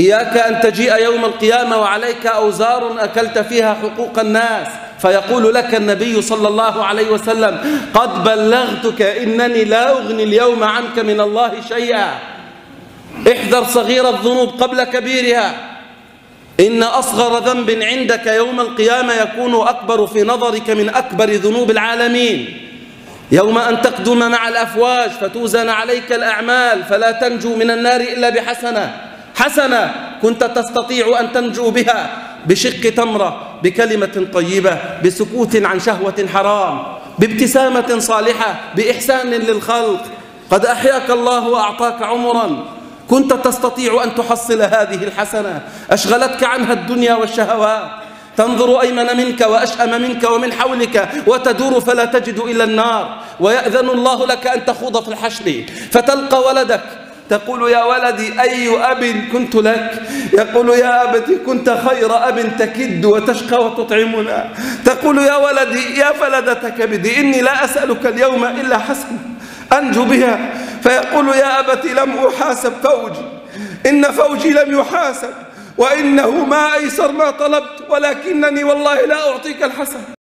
إياك أن تجيء يوم القيامة وعليك أوزار أكلت فيها حقوق الناس، فيقول لك النبي صلى الله عليه وسلم: قد بلغتك إنني لا أغني اليوم عنك من الله شيئا، احذر صغير الذنوب قبل كبيرها، إن أصغر ذنب عندك يوم القيامة يكون أكبر في نظرك من أكبر ذنوب العالمين. يوم أن تقدم مع الأفواج فتوزن عليك الأعمال فلا تنجو من النار إلا بحسنة، حسنة كنت تستطيع أن تنجو بها، بشق تمرة، بكلمة طيبة، بسكوت عن شهوة حرام، بابتسامة صالحة، بإحسان للخلق. قد أحياك الله وأعطاك عمرا كنت تستطيع أن تحصل هذه الحسنة، أشغلتك عنها الدنيا والشهوات، تنظر أيمن منك وأشأم منك ومن حولك وتدور فلا تجد إلا النار، ويأذن الله لك أن تخوض في الحشر فتلقى ولدك تقول: يا ولدي أي أب كنت لك؟ يقول: يا أبتي كنت خير أب تكد وتشقى وتطعمنا. تقول: يا ولدي يا فلذة كبدي إني لا أسألك اليوم إلا حسنة أنجو بها. فيقول: يا أبتي لم أحاسب فوجي، إن فوجي لم يحاسب، وإنه ما أيسر ما طلبت، ولكنني والله لا أعطيك الحسن.